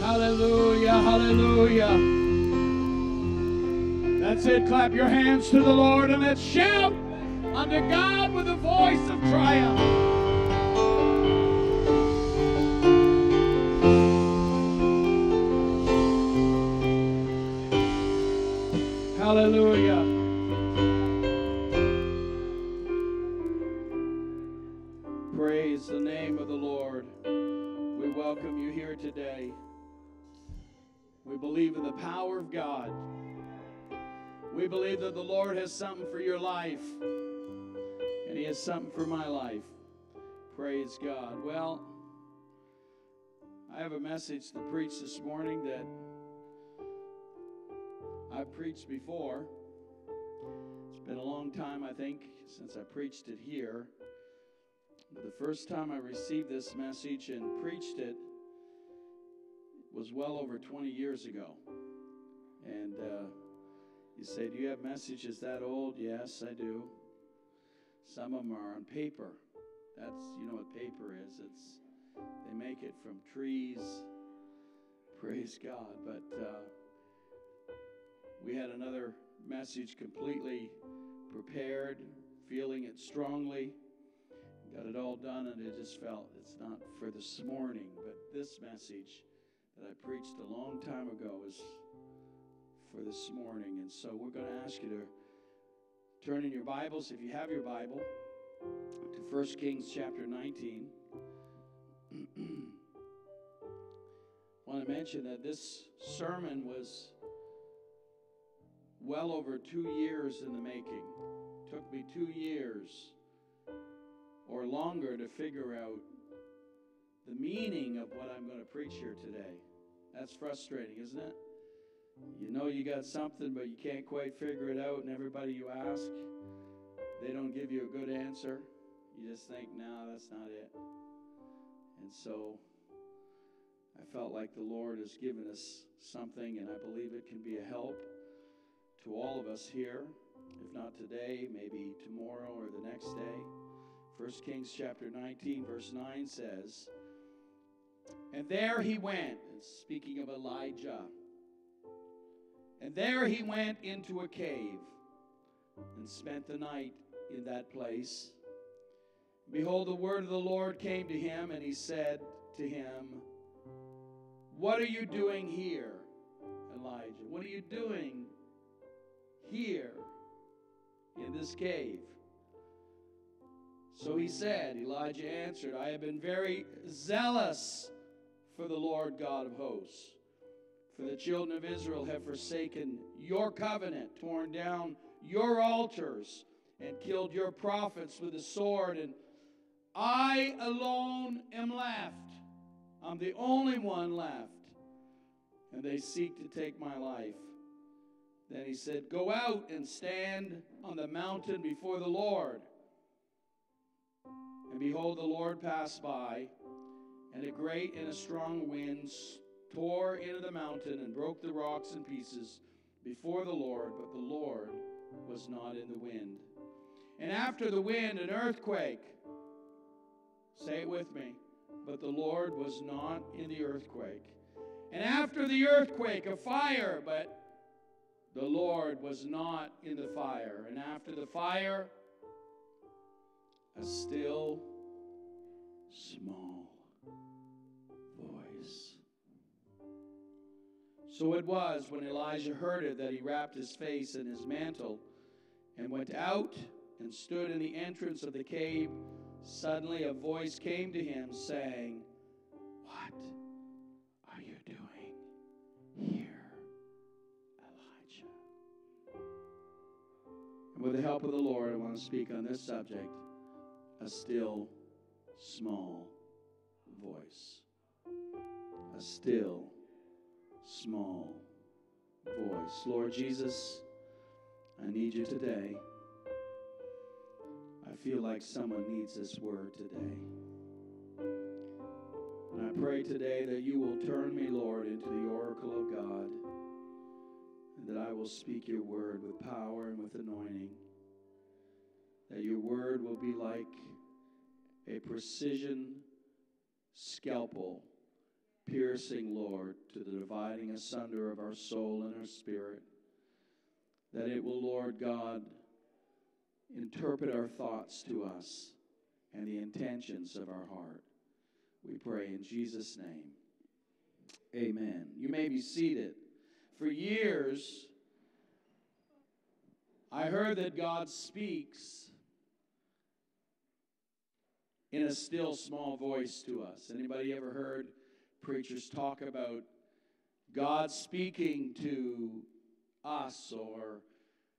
Hallelujah, hallelujah. That's it. Clap your hands to the Lord and let's shout unto God with a voice of triumph. Hallelujah. Praise the name of the Lord. We welcome you here today. We believe in the power of God. We believe that the Lord has something for your life, and He has something for my life. Praise God. Well, I have a message to preach this morning that I've preached before. It's been a long time, I think, since I preached it here. The first time I received this message and preached it was well over 20 years ago. And you say, do you have messages that old? Yes, I do. Some of them are on paper. That's, you know what paper is. It's, they make it from trees. Praise God. But we had another message completely prepared, feeling it strongly, got it all done, and it just felt it's not for this morning. But this message that I preached a long time ago is for this morning. And so we're going to ask you to turn in your Bibles, if you have your Bible, to 1 Kings chapter 19. I want to mention that this sermon was well over 2 years in the making. It took me 2 years or longer to figure out the meaning of what I'm going to preach here today. That's frustrating, isn't it? You know you got something, but you can't quite figure it out, and everybody you ask, they don't give you a good answer. You just think, no, that's not it. And so I felt like the Lord has given us something, and I believe it can be a help to all of us here, if not today, maybe tomorrow or the next day. 1 Kings chapter 19, verse 9 says, and there he went, speaking of Elijah, and there he went into a cave and spent the night in that place. Behold, the word of the Lord came to him, and he said to him, what are you doing here, Elijah? What are you doing here in this cave? So he said, Elijah answered, I have been very zealous for the Lord God of hosts, for the children of Israel have forsaken your covenant, torn down your altars, and killed your prophets with the sword, and I alone am left. I'm the only one left, and they seek to take my life. Then he said, go out and stand on the mountain before the Lord. And behold, the Lord passed by, and a great and a strong wind tore into the mountain and broke the rocks in pieces before the Lord, but the Lord was not in the wind. And after the wind, an earthquake. Say it with me. But the Lord was not in the earthquake. And after the earthquake, a fire, but the Lord was not in the fire. And after the fire, a still, small voice. So it was when Elijah heard it that he wrapped his face in his mantle and went out and stood in the entrance of the cave. Suddenly a voice came to him saying, what are you doing here? With the help of the Lord, I want to speak on this subject, a still, small voice. A still, small voice. Lord Jesus, I need you today. I feel like someone needs this word today. And I pray today that you will turn me, Lord, into the oracle of God, that I will speak your word with power and with anointing, that your word will be like a precision scalpel piercing, Lord, to the dividing asunder of our soul and our spirit, that it will, Lord God, interpret our thoughts to us and the intentions of our heart. We pray in Jesus' name. Amen. You may be seated. For years, I heard that God speaks in a still small voice to us. Anybody ever heard preachers talk about God speaking to us, or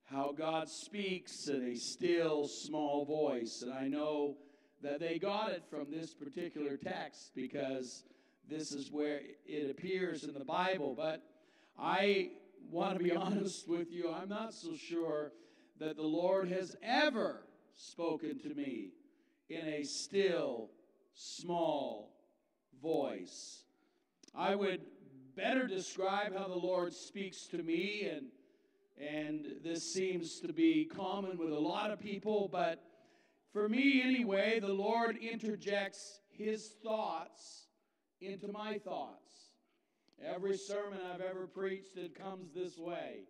how God speaks in a still small voice? And I know that they got it from this particular text, because this is where it appears in the Bible. But I want to be honest with you, I'm not so sure that the Lord has ever spoken to me in a still, small voice. I would better describe how the Lord speaks to me, and this seems to be common with a lot of people, but for me anyway, the Lord interjects his thoughts into my thoughts. Every sermon I've ever preached, it comes this way,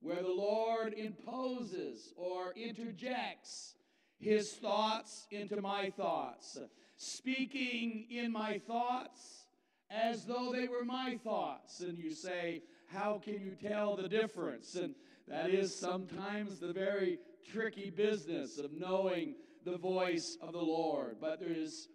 where the Lord imposes or interjects his thoughts into my thoughts, speaking in my thoughts as though they were my thoughts. And you say, how can you tell the difference? And that is sometimes the very tricky business of knowing the voice of the Lord. But there is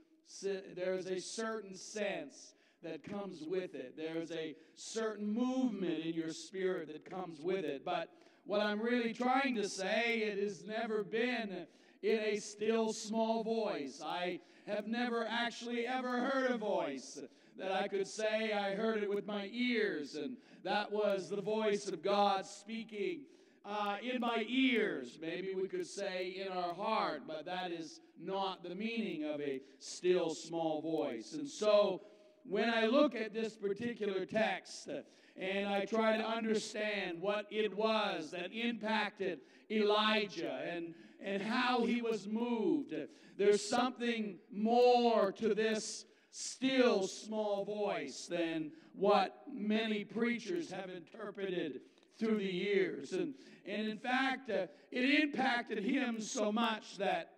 a certain sense that comes with it. There's a certain movement in your spirit that comes with it. But what I'm really trying to say, it has never been in a still small voice. I have never actually ever heard a voice that I could say I heard it with my ears, and that was the voice of God speaking in my ears. Maybe we could say in our heart, but that is not the meaning of a still small voice. And so when I look at this particular text and I try to understand what it was that impacted Elijah and how he was moved, there's something more to this still small voice than what many preachers have interpreted through the years. And in fact, it impacted him so much that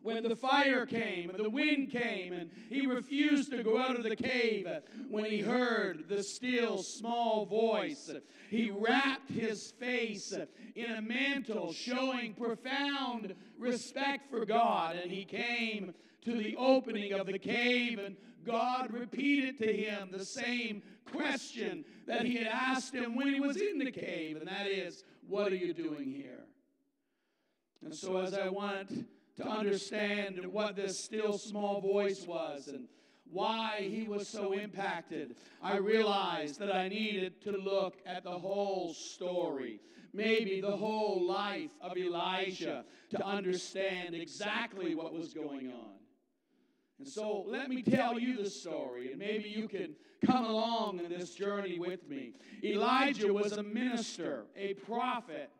when the fire came and the wind came and he refused to go out of the cave, when he heard the still small voice, he wrapped his face in a mantle, showing profound respect for God. And he came to the opening of the cave, and God repeated to him the same question that he had asked him when he was in the cave, and that is, what are you doing here? And so as I want to understand what this still small voice was and why he was so impacted, I realized that I needed to look at the whole story, maybe the whole life of Elijah, to understand exactly what was going on. And so let me tell you the story, and maybe you can come along in this journey with me. Elijah was a minister, a prophet,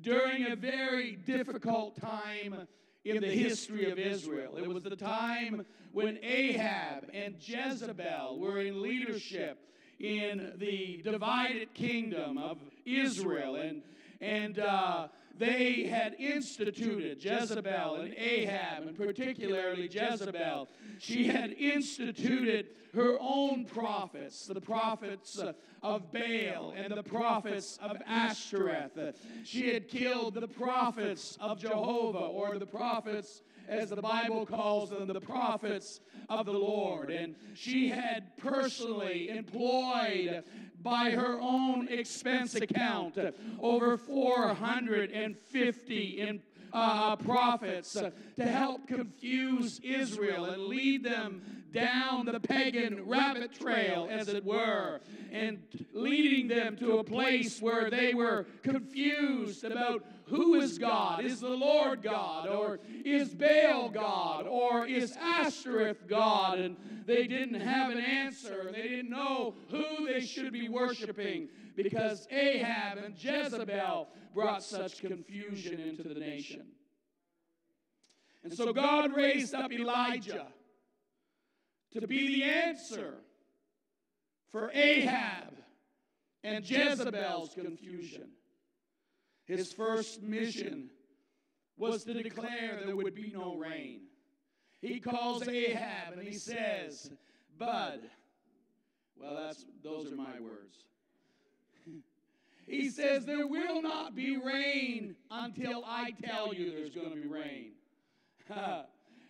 during a very difficult time in the history of Israel. It was the time when Ahab and Jezebel were in leadership in the divided kingdom of Israel. And they had instituted, Jezebel and Ahab, and particularly Jezebel, she had instituted her own prophets, the prophets of Baal and the prophets of Ashtoreth. She had killed the prophets of Jehovah, or the prophets, as the Bible calls them, the prophets of the Lord. And she had personally employed, by her own expense account, over 450 prophets to help confuse Israel and lead them down the pagan rabbit trail, as it were, and leading them to a place where they were confused about who is God. Is the Lord God, or is Baal God, or is Ashtoreth God? And they didn't have an answer, and they didn't know who they should be worshiping, because Ahab and Jezebel brought such confusion into the nation. And so God raised up Elijah to be the answer for Ahab and Jezebel's confusion. His first mission was to declare there would be no rain. He calls Ahab and he says, Bud. Well, those are my words. He says, there will not be rain until I tell you there's going to be rain.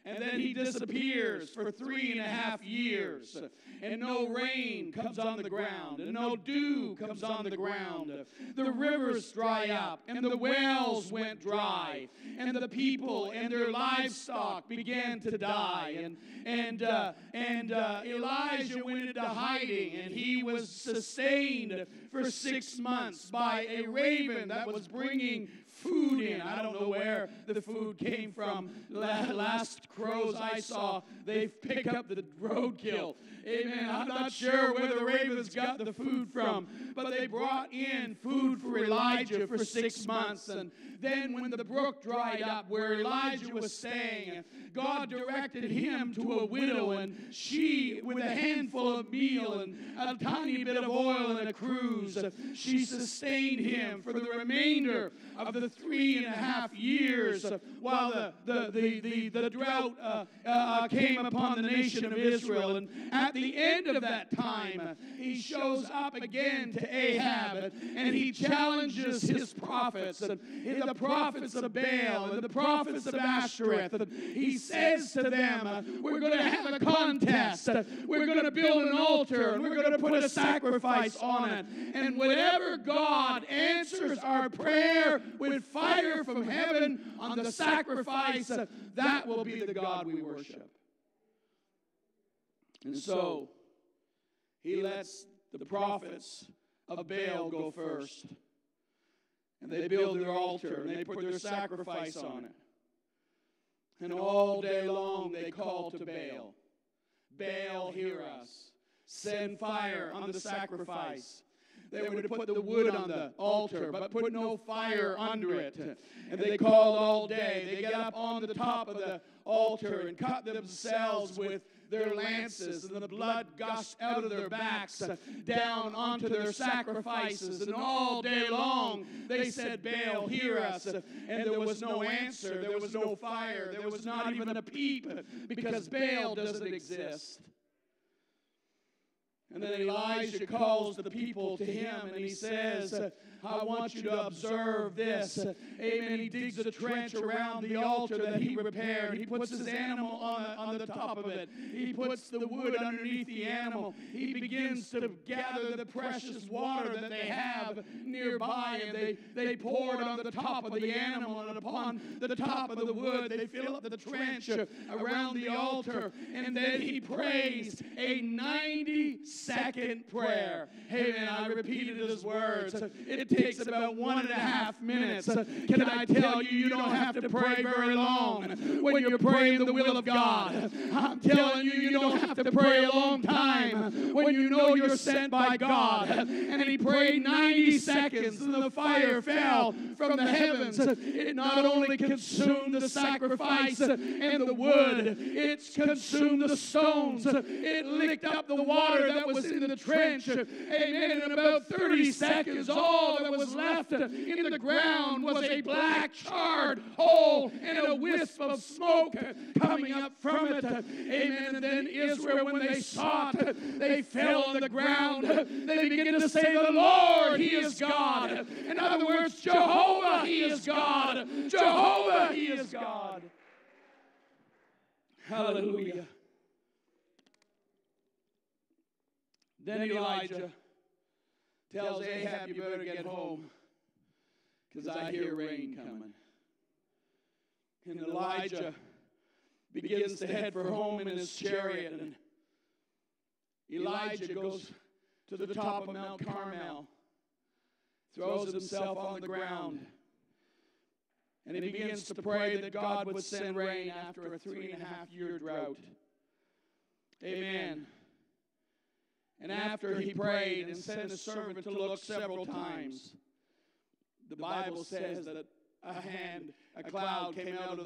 And then he disappears for 3.5 years. And no rain comes on the ground. And no dew comes on the ground. The rivers dry up. And the wells went dry. And the people and their livestock began to die. And Elijah went into hiding. And he was sustained for 6 months by a raven that was bringing food in. I don't know where the food came from. Last crows I saw, they pick up the roadkill. Amen. I'm not sure where the ravens got the food from, but they brought in food for Elijah for 6 months. And then when the brook dried up where Elijah was staying, God directed him to a widow, and she, with a handful of meal and a tiny bit of oil and a cruse, she sustained him for the remainder of the 3.5 years while the drought came upon the nation of Israel. And at the end of that time, he shows up again to Ahab, and he challenges his prophets, and the prophets of Baal and the prophets of Ashtoreth. And he says to them, we're going to have a contest. We're going to build an altar, and we're going to put a sacrifice on it. And whenever God answers our prayer with fire from heaven on the sacrifice, that will be the God we worship. And so he lets the prophets of Baal go first. And they build their altar, and they put their sacrifice on it. And all day long they call to Baal. Baal, hear us. Send fire on the sacrifice. They would put the wood on the altar, but put no fire under it. And they called all day. They get up on the top of the altar and cut themselves with their lances, and the blood gushed out of their backs down onto their sacrifices. And all day long they said, Baal, hear us. And there was no answer. There was no fire. There was not even a peep, because Baal doesn't exist. And then Elijah calls the people to him, and he says, I want you to observe this. Amen. He digs a trench around the altar that he repaired. He puts his animal on the top of it. He puts the wood underneath the animal. He begins to gather the precious water that they have nearby, and they pour it on the top of the animal and upon the top of the wood. They fill up the trench around the altar, and then he prays a 90-second prayer. Amen. I repeated his words. It takes about 1.5 minutes. Can I tell you, you don't have to pray very long when you're praying the will of God. I'm telling you, you don't have to pray a long time when you know you're sent by God. And he prayed 90 seconds, and the fire fell from the heavens. It not only consumed the sacrifice and the wood, it consumed the stones. It licked up the water that was in the trench. Amen. In about 30 seconds, all that was left in the ground was a black charred hole and a wisp of smoke coming up from it. Amen. And then Israel, when they saw it, they fell on the ground. They began to say, the Lord, He is God. In other words, Jehovah, He is God. Jehovah, He is God. Hallelujah. Then Elijah tells Ahab, you better get home, because I hear rain coming. And Elijah begins to head for home in his chariot. And Elijah goes to the top of Mount Carmel, throws himself on the ground, and he begins to pray that God would send rain after a 3.5-year drought. Amen. And after he prayed and sent his servant to look several times, the Bible says that a cloud came out of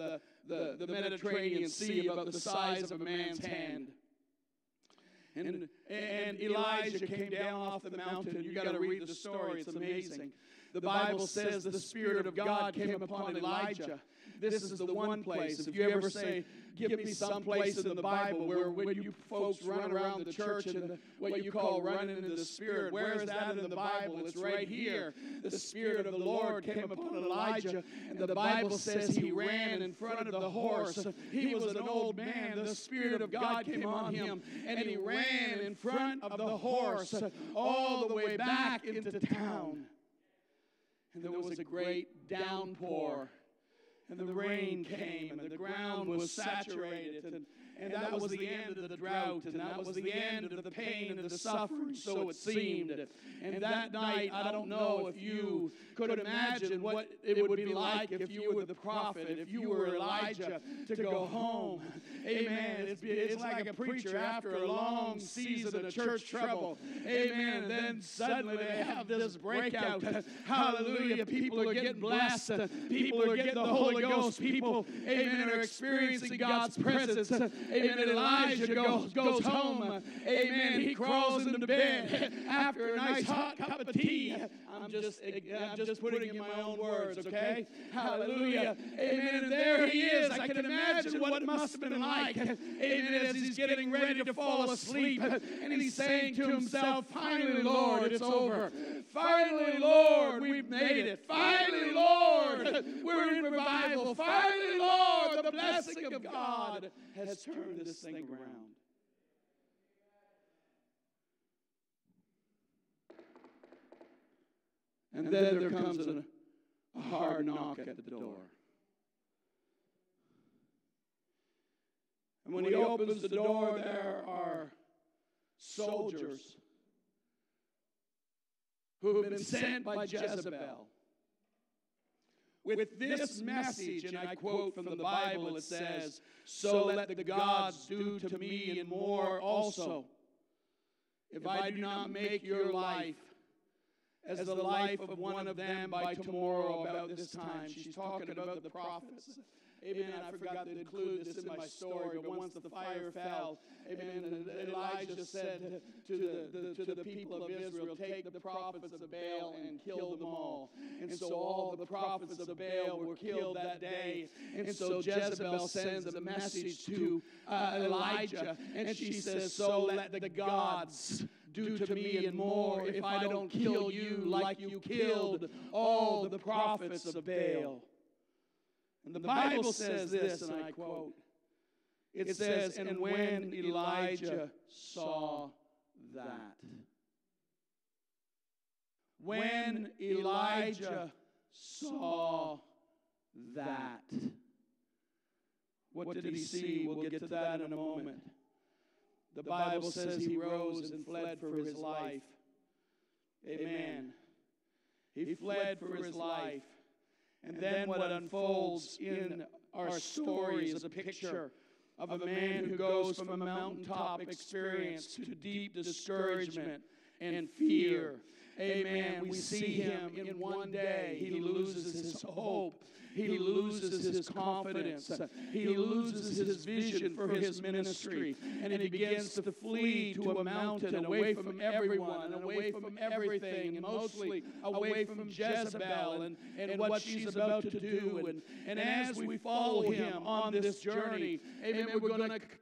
the Mediterranean Sea about the size of a man's hand. And Elijah came down off the mountain. You got to read the story. It's amazing. The Bible says the Spirit of God came upon Elijah. This is the one place. If you ever say, give me some place in the Bible where when you folks run around the church and what you call running in the Spirit, where is that in the Bible? It's right here. The Spirit of the Lord came upon Elijah, and the Bible says he ran in front of the horse. He was an old man. The Spirit of God came on him, and he ran in front of the horse all the way back into town. And there was a great downpour. And the rain came, and the ground was saturated, and that was the end of the drought, and that was the end of the pain and the suffering, so it seemed. And that night, I don't know if you could imagine what it would be like if you were the prophet, if you were Elijah, to go home. Amen. It's like a preacher after a long season of church trouble. Amen. And then suddenly they have this breakout. Hallelujah. People are getting blessed. People are getting the Holy Ghost. People, amen, are experiencing God's presence. Amen. And Elijah goes home. Amen. He crawls into bed after a nice hot cup of tea. I'm just putting in my own words, okay? Hallelujah. Amen. And there he is. I can imagine what it must have been like. Amen. As he's getting ready to fall asleep. And he's saying to himself, finally, Lord, it's over. Finally, Lord, we've made it. Finally, Lord, we're in revival. Finally, Lord, the blessing of God has turned this thing around. And then there comes a hard knock at the door. And when he opens the door, there are soldiers who have been sent by Jezebel with this message, and I quote from the Bible, it says, so let the gods do to me and more also, if I do not make your life as the life of one of them by tomorrow about this time. She's talking about the prophets. Amen. I forgot to include this in my story, but once the fire fell, amen, Elijah said to the people of Israel, take the prophets of Baal and kill them all. And so all the prophets of Baal were killed that day. And so Jezebel sends a message to Elijah, and she says, so let the gods do to me and more if I don't kill you like you killed all the prophets of Baal. And the Bible says this, and I quote, it says, and when Elijah saw that. When Elijah saw that. What did he see? We'll get to that in a moment. The Bible says he rose and fled for his life. Amen. He fled for his life. And then what unfolds in our story is a picture of a man who goes from a mountaintop experience to deep discouragement and fear. Amen. We see him in one day. He loses his hope. He loses his confidence. He loses his vision for his ministry. And he begins to flee to a mountain away from everyone and away from everything, and mostly away from Jezebel and what she's about to do. And as we follow him on this journey, amen,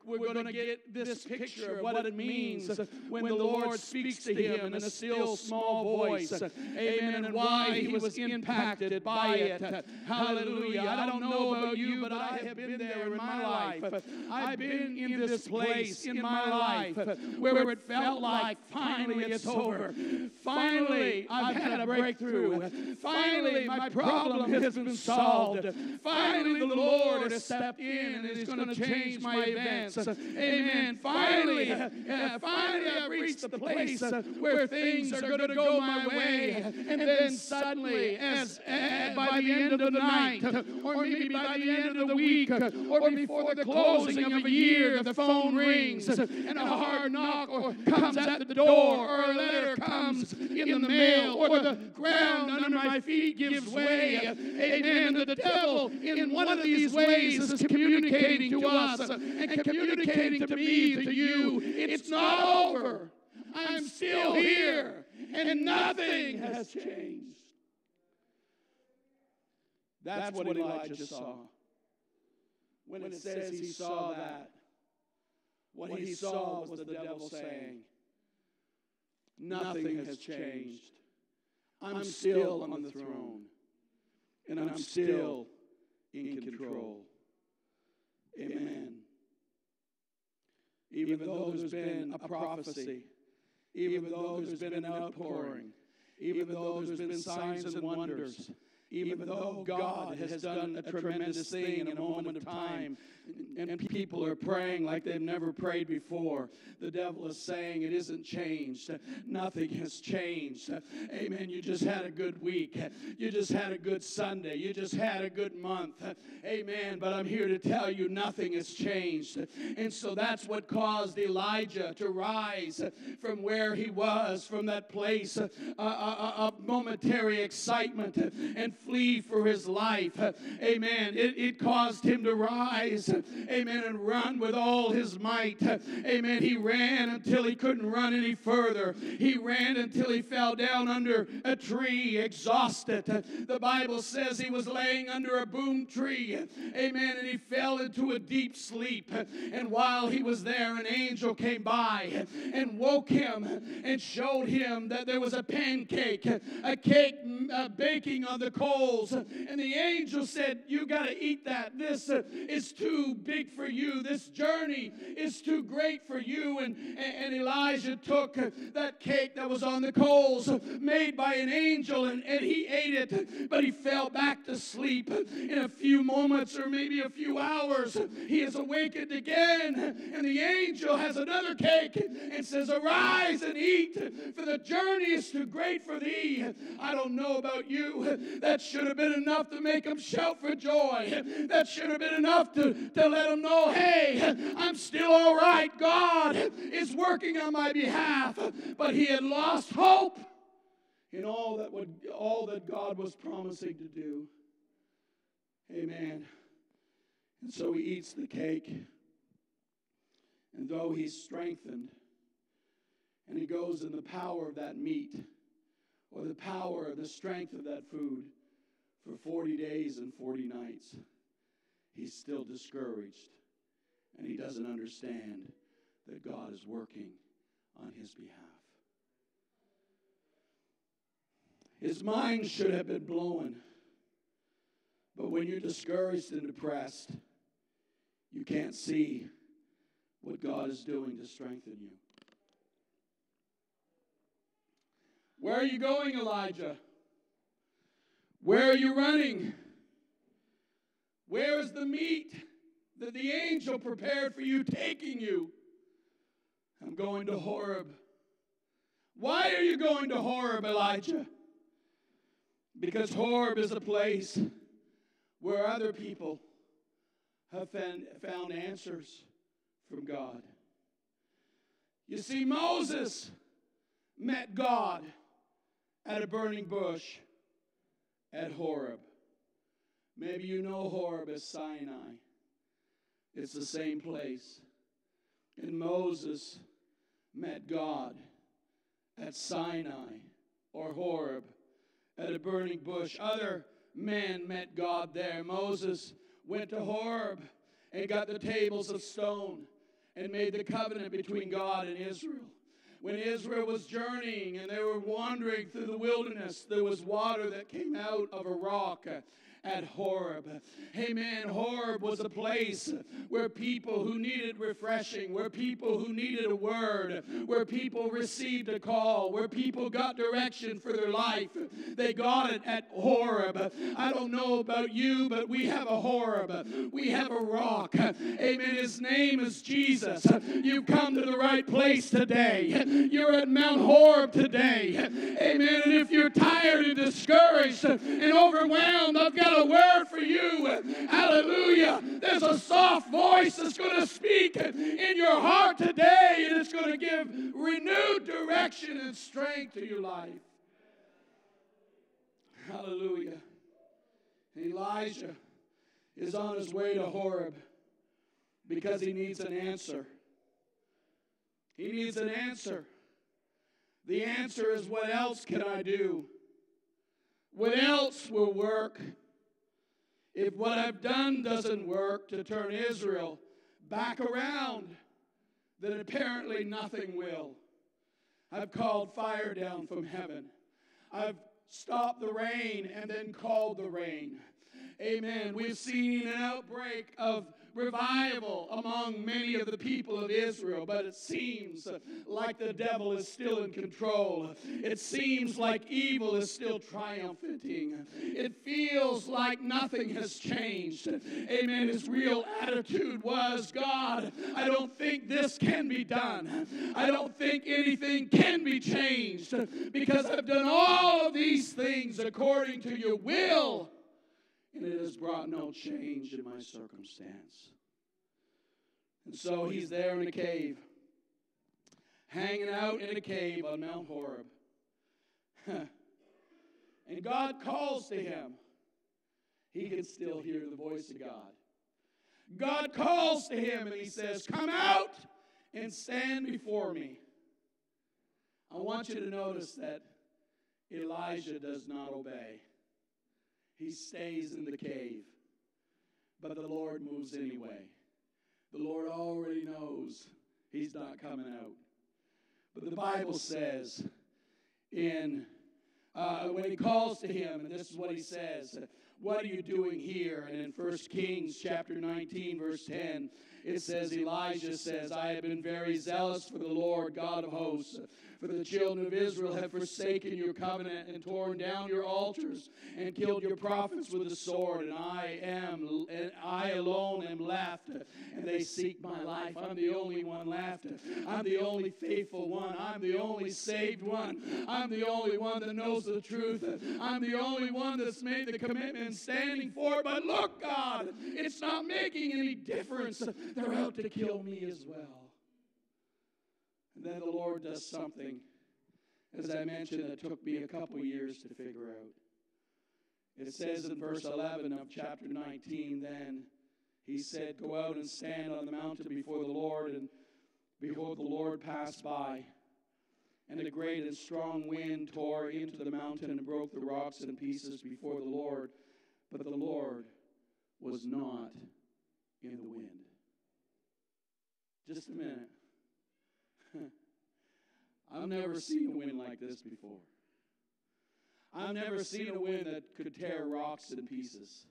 we're going to get this picture of what it means when the Lord speaks to him in a still small voice. Amen. And why he was impacted by it. Hallelujah. Hallelujah. I don't know about you, but I have been there in my life. I've been in this place in my life where it felt like finally it's over. Finally, I've had a breakthrough. Finally, my problem has been solved. Finally, the Lord has stepped in and is going to change my events. Amen. Finally, I've reached the place where things are going to go go my way, and then suddenly, as by the end of the night, or maybe by the end of the week, or before the closing of a year, the phone rings, and a hard knock comes at the door, or a letter comes in the mail, or the ground under my feet gives way. Amen. The devil, in one of these ways, is communicating to us and communicating to me, to you. It's not over. I'm still here, and nothing has changed. That's what Elijah saw. When it says he saw that, what he saw was the devil saying, nothing has changed. I'm still on the throne, and I'm still in control. Amen. Even though there's been a prophecy, even though there's been an outpouring, even though there's been signs and wonders, even though God has done a tremendous thing in a moment of time, and people are praying like they've never prayed before, the devil is saying it isn't changed. Nothing has changed. Amen. You just had a good week. You just had a good Sunday. You just had a good month. Amen. But I'm here to tell you nothing has changed. And so that's what caused Elijah to rise from where he was, from that place of momentary excitement, and flee for his life. Amen. It caused him to rise. Amen. And run with all his might. Amen. He ran until he couldn't run any further. He ran until he fell down under a tree, exhausted. The Bible says he was laying under a boom tree. Amen. And he fell into a deep sleep. And while he was there, an angel came by and woke him and showed him that there was a pancake, a cake baking on the coals, and the angel said, you got to eat that. This is too big for you. This journey is too great for you. And Elijah took that cake that was on the coals made by an angel, and he ate it, but he fell back to sleep. In a few moments, or maybe a few hours, he is awakened again, and the angel has another cake and says, arise and eat, for the journey is too great for thee. I don't know about you. That should have been enough to make them shout for joy. That should have been enough to let them know, hey, I'm still all right. God is working on my behalf. But he had lost hope in all that God was promising to do. Amen. And so he eats the cake. And though he's strengthened, and he goes in the power of that meat, or the power or the strength of that food, for 40 days and 40 nights, he's still discouraged, and he doesn't understand that God is working on his behalf. His mind should have been blown, but when you're discouraged and depressed, you can't see what God is doing to strengthen you. Where are you going, Elijah? Where are you running? Where is the meat that the angel prepared for you taking you? I'm going to Horeb. Why are you going to Horeb, Elijah? Because Horeb is a place where other people have found answers from God. You see, Moses met God at a burning bush at Horeb. Maybe you know Horeb as Sinai. It's the same place. And Moses met God at Sinai or Horeb at a burning bush. Other men met God there. Moses went to Horeb and got the tables of stone and made the covenant between God and Israel. When Israel was journeying and they were wandering through the wilderness, there was water that came out of a rock. at Horeb. Amen. Horeb was a place where people who needed refreshing, where people who needed a word, where people received a call, where people got direction for their life. They got it at Horeb. I don't know about you, but we have a Horeb. We have a rock. Amen. His name is Jesus. You've come to the right place today. You're at Mount Horeb today. Amen. And if you're tired and discouraged and overwhelmed, I've got a word for you. Hallelujah. There's a soft voice that's going to speak in your heart today, and it's going to give renewed direction and strength to your life. Hallelujah. Elijah is on his way to Horeb because he needs an answer. He needs an answer. The answer is, what else can I do? What else will work? If what I've done doesn't work to turn Israel back around, then apparently nothing will. I've called fire down from heaven. I've stopped the rain and then called the rain. Amen. We've seen an outbreak of revival among many of the people of Israel, but it seems like the devil is still in control. It seems like evil is still triumphing. It feels like nothing has changed. Amen. His real attitude was, God, I don't think this can be done. I don't think anything can be changed, because I've done all of these things according to your will, and it has brought no change in my circumstance. And so he's there in a cave, hanging out in a cave on Mount Horeb. And God calls to him. He can still hear the voice of God. God calls to him and he says, come out and stand before me. I want you to notice that Elijah does not obey. He stays in the cave, but the Lord moves anyway. The Lord already knows he's not coming out. But the Bible says in when he calls to him, and this is what he says, what are you doing here? And in 1 Kings chapter 19, verse 10, it says, Elijah says, I have been very zealous for the Lord God of hosts, for the children of Israel have forsaken your covenant and torn down your altars and killed your prophets with the sword, and I alone am left, and they seek my life. I'm the only one left. I'm the only faithful one. I'm the only saved one. I'm the only one that knows the truth. I'm the only one that's made the commitment standing for it. But look, God, it's not making any difference. They're out to kill me as well. And then the Lord does something, as I mentioned, that took me a couple years to figure out. It says in verse 11 of chapter 19, then he said, go out and stand on the mountain before the Lord. And behold, the Lord passed by, and a great and strong wind tore into the mountain and broke the rocks in pieces before the Lord. But the Lord was not in the wind. Just a minute. I've never seen a wind like this before. I've never seen a wind that could tear rocks in pieces.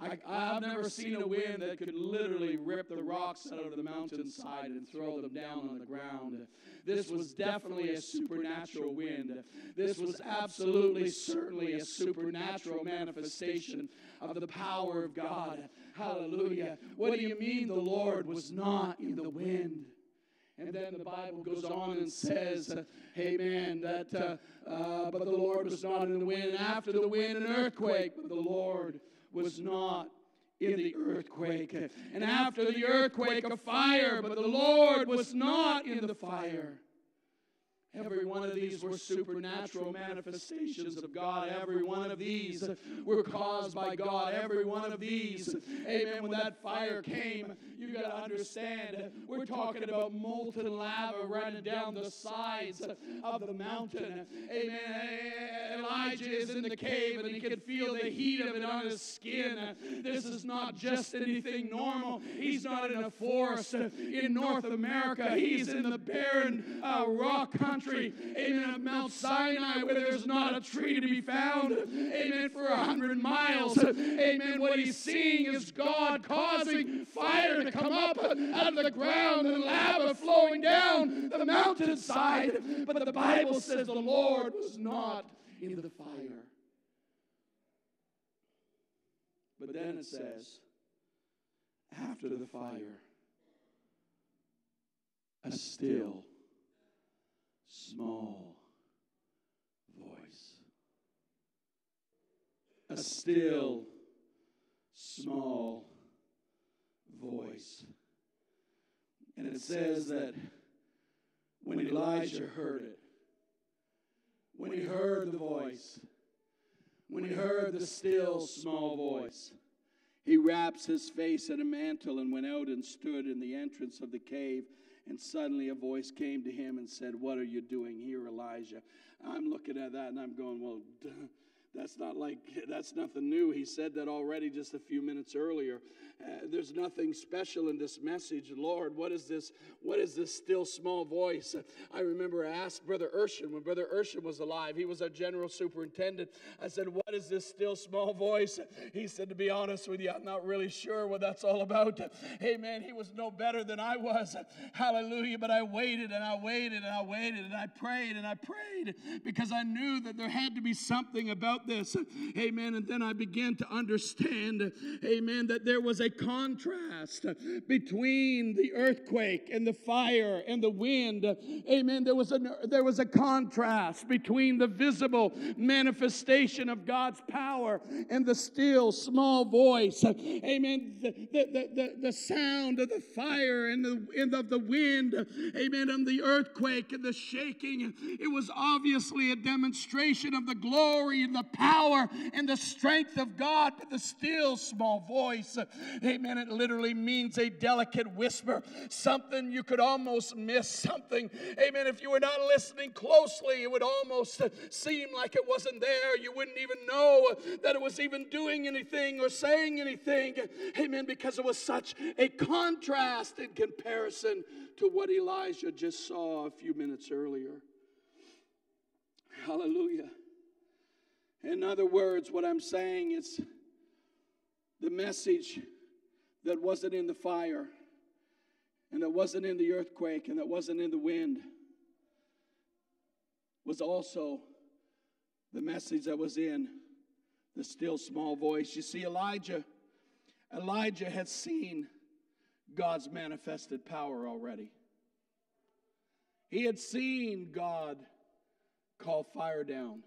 I've never seen a wind that could literally rip the rocks out of the mountainside and throw them down on the ground. This was definitely a supernatural wind. This was absolutely, certainly a supernatural manifestation of the power of God. Hallelujah. What do you mean the Lord was not in the wind? And then the Bible goes on and says, amen, that but the Lord was not in the wind. And after the wind, an earthquake. But the Lord was not in the earthquake. And after the earthquake, a fire. But the Lord was not in the fire. Every one of these were supernatural manifestations of God. Every one of these were caused by God. Every one of these, amen, when that fire came, you got to understand, we're talking about molten lava running down the sides of the mountain. Amen. Elijah is in the cave, and he can feel the heat of it on his skin. This is not just anything normal. He's not in a forest in North America. He's in the barren rock country. country, amen, of Mount Sinai, where there's not a tree to be found, amen, for 100 miles. Amen, what he's seeing is God causing fire to come up out of the ground and lava flowing down the mountainside. But the Bible says the Lord was not in the fire. But then it says, after the fire, a still, small voice. A still, small voice. And it says that when Elijah heard it, when he heard the voice, when he heard the still, small voice, he wraps his face in a mantle and went out and stood in the entrance of the cave. And suddenly a voice came to him and said, "What are you doing here, Elijah?" I'm looking at that and I'm going, well, that's nothing new. He said that already just a few minutes earlier. There's nothing special in this message. Lord, what is this? What is this still small voice? I remember I asked Brother Urshan when Brother Urshan was alive. He was our general superintendent. I said, "What is this still small voice?" He said, "To be honest with you, I'm not really sure what that's all about." Amen. He was no better than I was. Hallelujah. But I waited and I waited and I waited and I prayed and I prayed, because I knew that there had to be something about this. Amen. And then I began to understand, amen, that there was a contrast between the earthquake and the fire and the wind. Amen. There was a contrast between the visible manifestation of God's power and the still small voice. Amen. The sound of the fire and of the wind. Amen. And the earthquake and the shaking. It was obviously a demonstration of the glory and the power and the strength of God, but the still small voice, amen, it literally means a delicate whisper, something you could almost miss, something, amen, if you were not listening closely, it would almost seem like it wasn't there. You wouldn't even know that it was even doing anything or saying anything, amen, because it was such a contrast in comparison to what Elijah just saw a few minutes earlier. Hallelujah. In other words, what I'm saying is the message that wasn't in the fire, and that wasn't in the earthquake, and that wasn't in the wind, was also the message that was in the still small voice. You see, Elijah had seen God's manifested power already. He had seen God call fire down.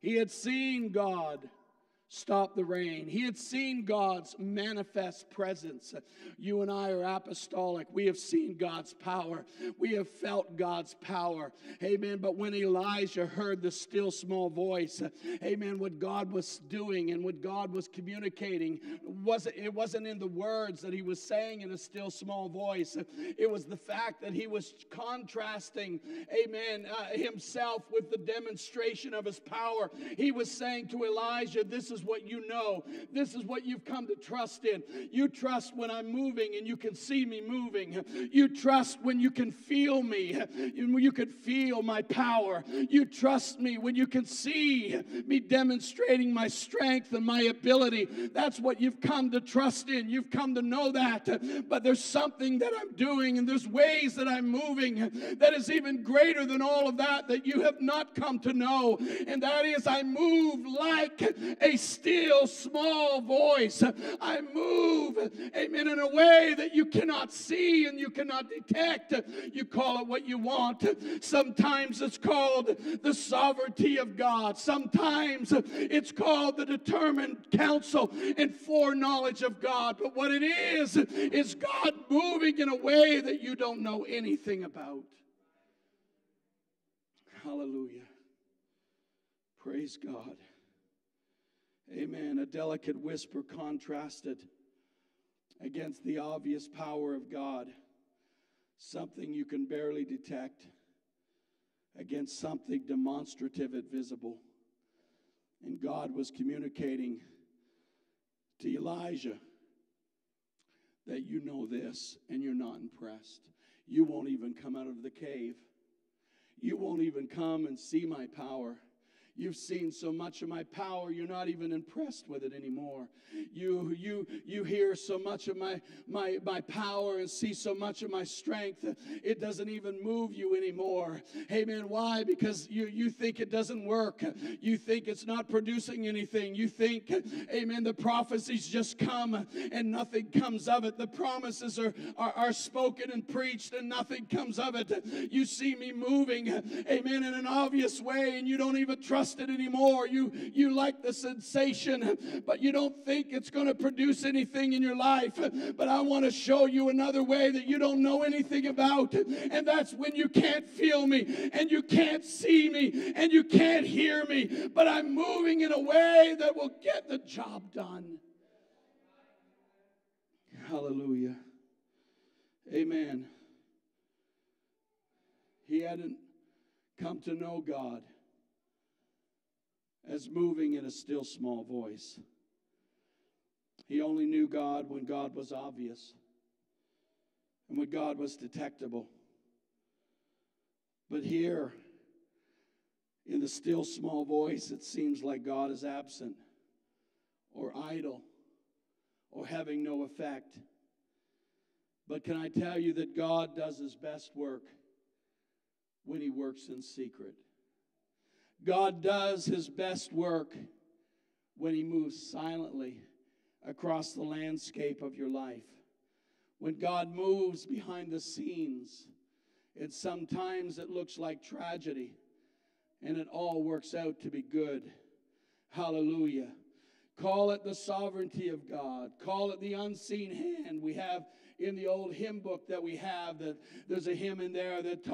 He had seen God stop the rain. He had seen God's manifest presence. You and I are apostolic. We have seen God's power. We have felt God's power. Amen. But when Elijah heard the still small voice, amen, what God was doing and what God was communicating, it wasn't in the words that he was saying in a still small voice. It was the fact that he was contrasting, amen, himself with the demonstration of his power. He was saying to Elijah, "This is what you know. This is what you've come to trust in. You trust when I'm moving and you can see me moving. You trust when you can feel me, you can feel my power. You trust me when you can see me demonstrating my strength and my ability. That's what you've come to trust in. You've come to know that. But there's something that I'm doing and there's ways that I'm moving that is even greater than all of that that you have not come to know. And that is, I move like a still small voice. I move, amen, in a way that you cannot see and you cannot detect. You call it what you want. Sometimes it's called the sovereignty of God. Sometimes it's called the determined counsel and foreknowledge of God. But what it is God moving in a way that you don't know anything about. Hallelujah. Praise God. Amen. A delicate whisper contrasted against the obvious power of God. Something you can barely detect against something demonstrative and visible. And God was communicating to Elijah that you know this and you're not impressed. You won't even come out of the cave. you won't even come and see my power. You've seen so much of my power, you're not even impressed with it anymore. You hear so much of my power and see so much of my strength, it doesn't even move you anymore. Amen. Why? Because you think it doesn't work. You think it's not producing anything. You think, amen, the prophecies just come and nothing comes of it. The promises are spoken and preached and nothing comes of it. You see me moving, amen, in an obvious way, and you don't even trust it anymore. You like the sensation, but you don't think it's going to produce anything in your life. But I want to show you another way that you don't know anything about, and that's when you can't feel me, and you can't see me, and you can't hear me, but I'm moving in a way that will get the job done. Hallelujah. Amen. He hadn't come to know God as moving in a still small voice. He only knew God when God was obvious and when God was detectable. But here, in the still small voice, it seems like God is absent or idle or having no effect. But can I tell you that God does his best work when he works in secret? God does his best work when he moves silently across the landscape of your life. When God moves behind the scenes, and sometimes it looks like tragedy, and it all works out to be good. Hallelujah. Call it the sovereignty of God. Call it the unseen hand. We have in the old hymn book that we have, that there's a hymn in there that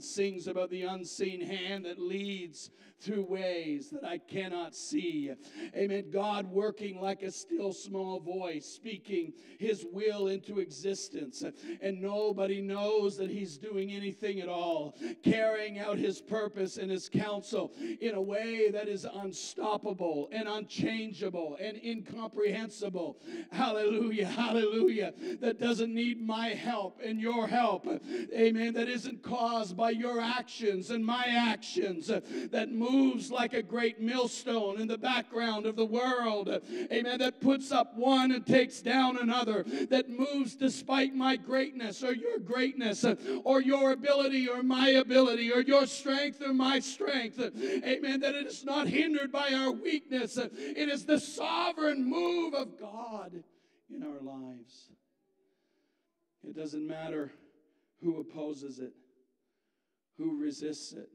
sings about the unseen hand that leads through ways that I cannot see. Amen. God working like a still small voice, speaking his will into existence, and nobody knows that he's doing anything at all, carrying out his purpose and his counsel in a way that is unstoppable and unchangeable and incomprehensible. Hallelujah, hallelujah. That doesn't need my help and your help. Amen. That isn't caused by your actions and my actions. That moves like a great millstone in the background of the world. Amen. That puts up one and takes down another. That moves despite my greatness or your greatness, or your ability or my ability, or your strength or my strength. Amen. That it is not hindered by our weakness. It is the sovereign move of God in our lives. It doesn't matter who opposes it, who resists it,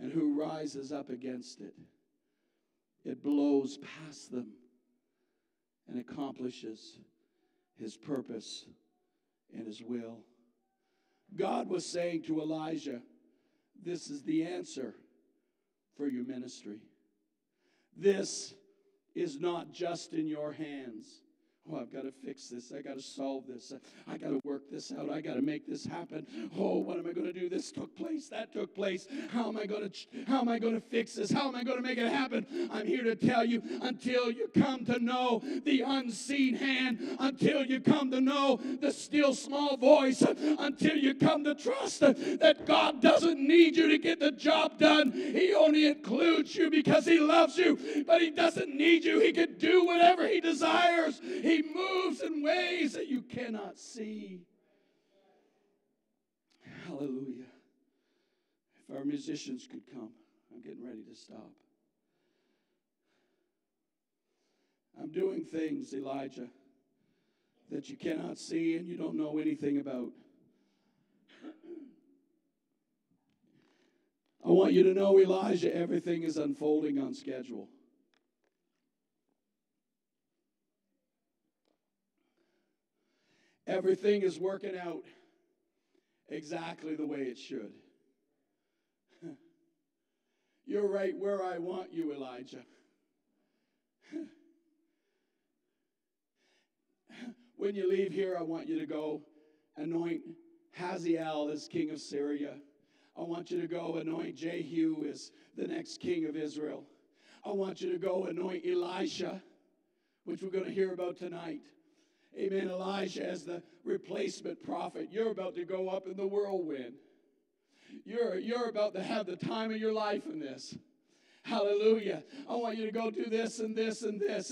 and who rises up against it. It blows past them and accomplishes his purpose and his will. God was saying to Elijah, this is the answer for your ministry. This is not just in your hands. Oh, I've got to fix this. I've got to solve this. I've got to work this out. I've got to make this happen. Oh, what am I going to do? This took place. That took place. How am I going to fix this? How am I going to make it happen? I'm here to tell you, until you come to know the unseen hand, until you come to know the still small voice, until you come to trust that God doesn't need you to get the job done. He only includes you because he loves you, but he doesn't need you. He can do whatever he desires. He moves in ways that you cannot see. Hallelujah. If our musicians could come, I'm getting ready to stop. I'm doing things, Elijah, that you cannot see and you don't know anything about. I want you to know, Elijah, everything is unfolding on schedule. Everything is working out exactly the way it should. You're right where I want you, Elijah. When you leave here, I want you to go anoint Hazael as king of Syria. I want you to go anoint Jehu as the next king of Israel. I want you to go anoint Elisha, which we're going to hear about tonight. Amen. Elijah as the replacement prophet. You're about to go up in the whirlwind. You're about to have the time of your life in this. Hallelujah. I want you to go do this and this and this.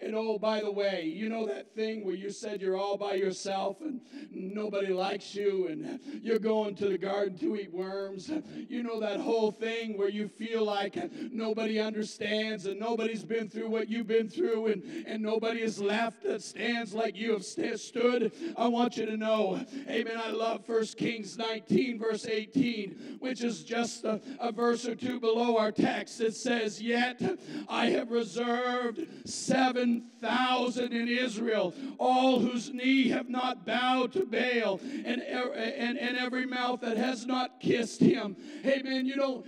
And oh, by the way, you know that thing where you said you're all by yourself and nobody likes you and you're going to the garden to eat worms. You know that whole thing where you feel like nobody understands and nobody's been through what you've been through and nobody is left that stands like you have stood. I want you to know, amen, I love 1 Kings 19 verse 18, which is just a verse or two below our text. It says, "Yet I have reserved 7,000 in Israel, all whose knee have not bowed to Baal, and every mouth that has not kissed him." Hey man, you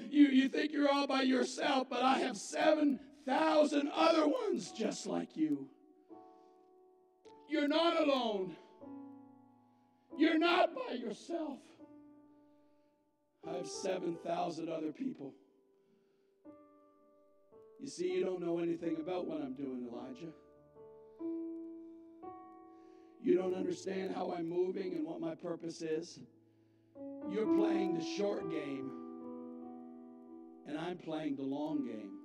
think you're all by yourself, but I have 7,000 other ones just like you. You're not alone. You're not by yourself. I have 7,000 other people. You see, you don't know anything about what I'm doing, Elijah. You don't understand how I'm moving and what my purpose is. You're playing the short game, and I'm playing the long game.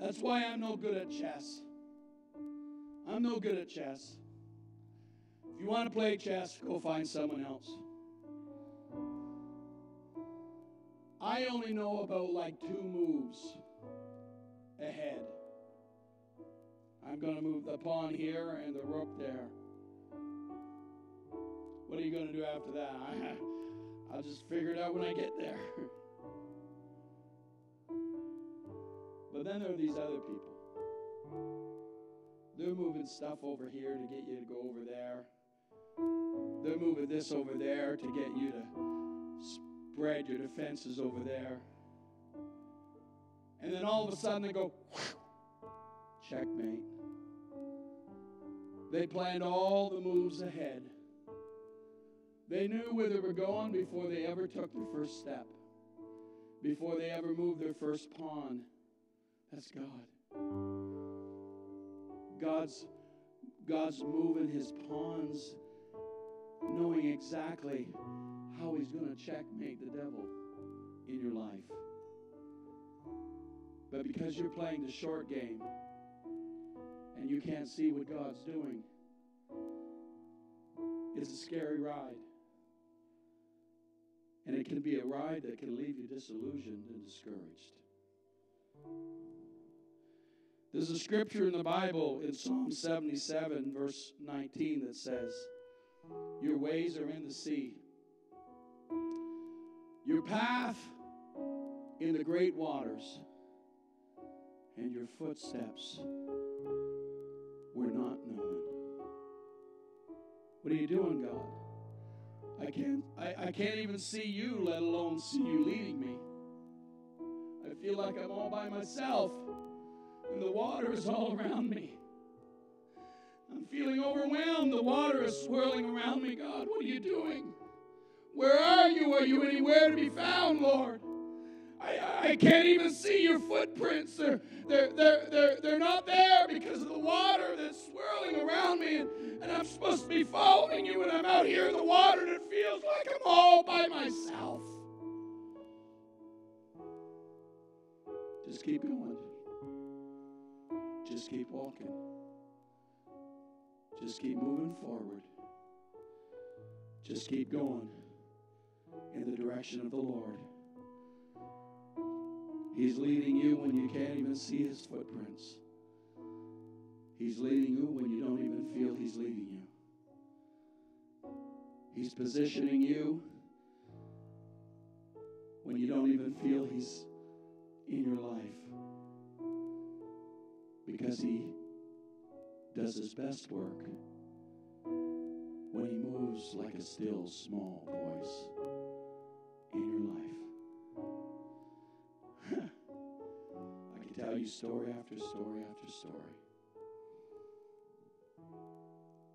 That's why I'm no good at chess. I'm no good at chess. If you want to play chess, go find someone else. I only know about like 2 moves ahead. I'm going to move the pawn here and the rook there. What are you going to do after that? I'll just figure it out when I get there. But then there are these other people. They're moving stuff over here to get you to go over there. They're moving this over there to get you to spread your defenses over there. And then all of a sudden they go, checkmate. They planned all the moves ahead. They knew where they were going before they ever took their first step, before they ever moved their first pawn. That's God. God's moving his pawns, knowing exactly how he's going to checkmate the devil in your life. But because you're playing the short game and you can't see what God's doing, it's a scary ride. And it can be a ride that can leave you disillusioned and discouraged. There's a scripture in the Bible in Psalm 77 verse 19 that says, "Your ways are in the sea, your path in the great waters, and your footsteps were not known." What are you doing, God? I can't even see you, let alone see you leading me. I feel like I'm all by myself, and the water is all around me. I'm feeling overwhelmed. The water is swirling around me. God, what are you doing? Where are you? Are you anywhere to be found, Lord? I can't even see your footprints. They're not there because of the water that's swirling around me. And I'm supposed to be following you, and I'm out here in the water, and it feels like I'm all by myself. Just keep going. Just keep walking. Just keep moving forward. Just keep going in the direction of the Lord. He's leading you when you can't even see his footprints. He's leading you when you don't even feel he's leading you. He's positioning you when you don't even feel he's in your life, because he does his best work when he moves like a still small voice in your life. I can tell you story after story after story.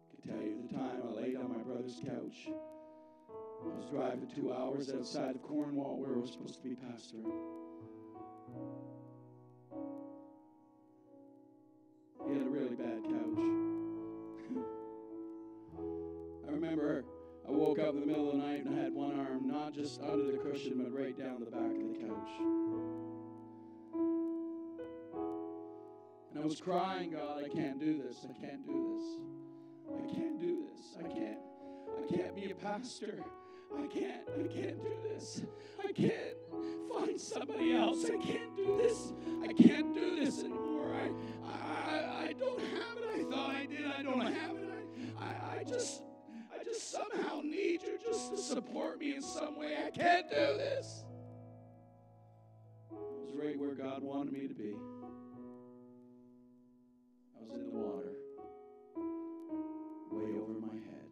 I can tell you the time I laid on my brother's couch. I was driving 2 hours outside of Cornwall where I was supposed to be pastoring. He had a really bad couch. I remember woke up in the middle of the night and I had one arm not just under the cushion, but right down the back of the couch. And I was crying, God, I can't do this. I can't do this. I can't do this. I can't be a pastor. I can't do this. I can't find somebody else. I can't do this. I can't do this anymore. I don't have it. I thought I did. I don't have it. I just somehow need you just to support me in some way. I can't do this. I was right where God wanted me to be. I was in the water, way over my head.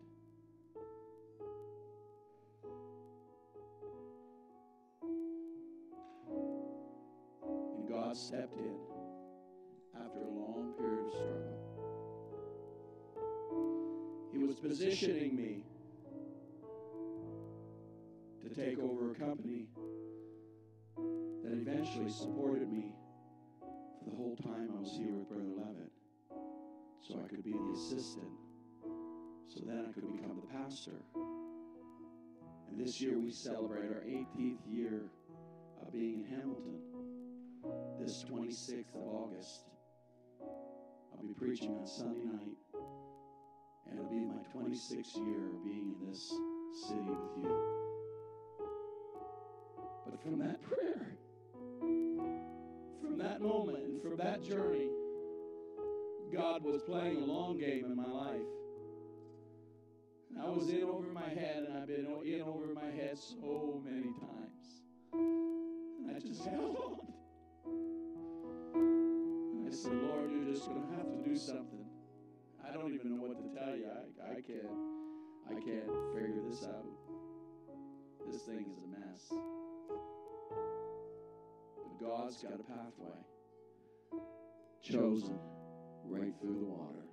God stepped in after a long period of struggle. He was positioning me to take over a company that eventually supported me for the whole time I was here with Brother Levitt, so I could be the assistant, so then I could become the pastor. And this year we celebrate our 18th year of being in Hamilton. This 26th of August, I'll be preaching on Sunday night, and it'll be my 26th year being in this city with you. But from that prayer, from that moment, and from that journey, God was playing a long game in my life. And I was in over my head, and I've been in over my head so many times. And I just held on. I said, Lord, you're just going to have to do something. I don't even know what to tell you. I can't figure this out. This thing is a mess. But God's got a pathway chosen right through the water.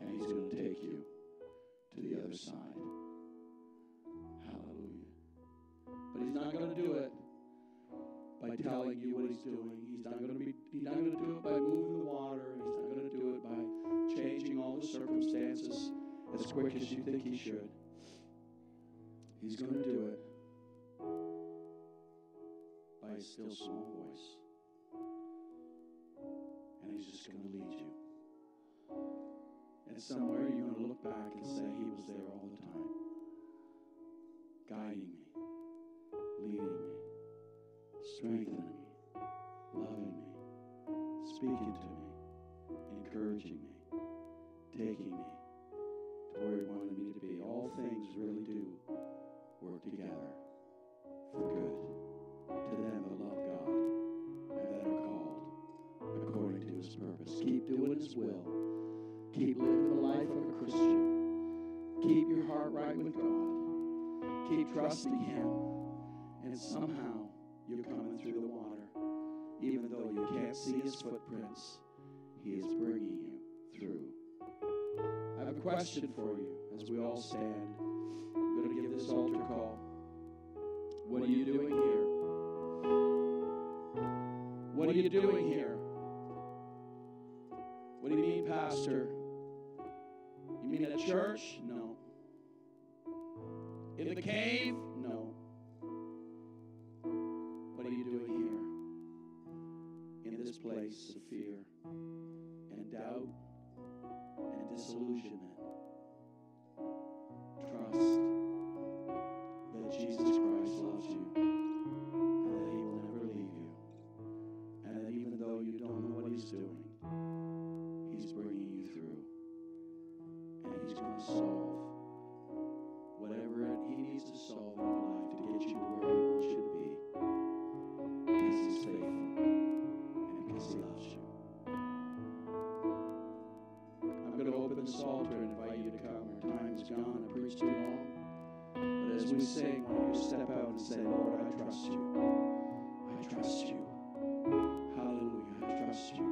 And he's going to take you to the other side. Hallelujah. But he's not going to do it by telling you what he's doing. He's not going to do it by moving the water. He's not going to do it by changing all the circumstances as quick as you think he should. He's going to do it by a still small voice. And he's just going to lead you. And somewhere you're going to look back and say, he was there all the time, guiding me, leading me, strengthening me, loving me, speaking to me, encouraging me, taking me to where he wanted me to be. All things really do work together for good to them that love God and that are called according to his purpose. Keep doing his will. Keep living the life of a Christian. Keep your heart right with God. Keep trusting him, and somehow you're coming through the water. Even though you can't see his footprints, he is bringing you through. I have a question for you as we all stand. I'm going to give this altar call. What are you doing here? What are you doing here? What do you mean, Pastor? You mean at a church? No. In the cave? No. What are you doing here in this place of fear and doubt and disillusionment? Trust that Jesus Christ loves you and that he will never leave you, and that even though you don't know what he's doing, he's bringing you through, and he's going to solve whatever he needs to solve in your life to get you to where he wants you to be. Because he's faithful and because he loves you. I'm going to open this altar and invite you to come. Our time is gone. I preached it all. But as we sing, why don't you step out and say, Lord, I trust you. I trust you. Hallelujah. I trust you.